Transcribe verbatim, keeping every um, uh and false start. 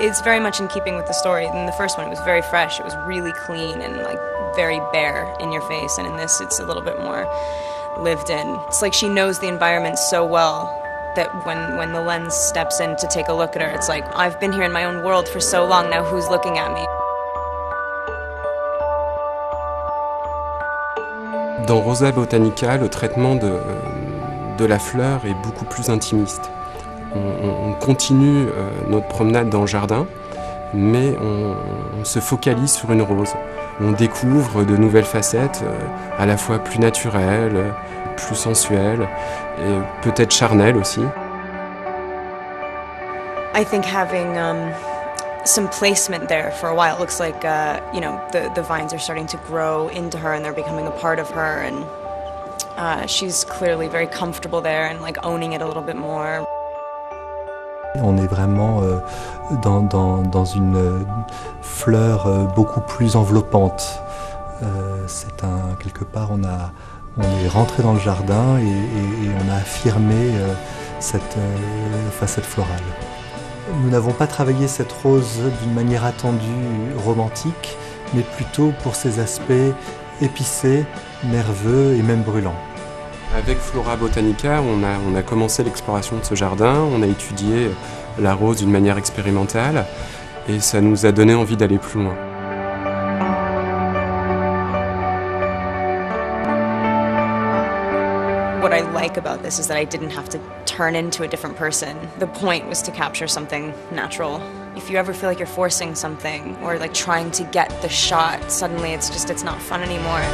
is very much in keeping with the story. In the first one, it was very fresh. It was really clean and like very bare in your face. And in this, it's a little bit more lived in. It's like she knows the environment so well that when, when the lens steps in to take a look at her, it's like, I've been here in my own world for so long, now who's looking at me? Dans Rosa Botanica, le traitement de, de la fleur est beaucoup plus intimiste. On, on continue notre promenade dans le jardin, mais on, on se focalise sur une rose. On découvre de nouvelles facettes, à la fois plus naturelles, plus sensuelles, et peut-être charnelles aussi. I think having um, some placement there for a while, it looks like uh, you know the the vines are starting to grow into her and they're becoming a part of her, and uh, she's clearly very comfortable there and like owning it a little bit more. On est vraiment euh, dans, dans, dans une euh, fleur euh, beaucoup plus enveloppante. Euh, c'est un, quelque part, on, a, on est rentré dans le jardin et, et, et on a affirmé euh, cette euh, facette florale. Nous n'avons pas travaillé cette rose d'une manière attendue, romantique, mais plutôt pour ses aspects épicés, nerveux et même brûlants. Avec Flora Botanica, on a, on a commencé l'exploration de ce jardin, on a étudié la rose d'une manière expérimentale et ça nous a donné envie d'aller plus loin. What I like about this is that I didn't have to turn into a different person. The point was to capture something natural. If you ever feel like you're forcing something or like trying to get the shot, suddenly it's just, it's not fun anymore.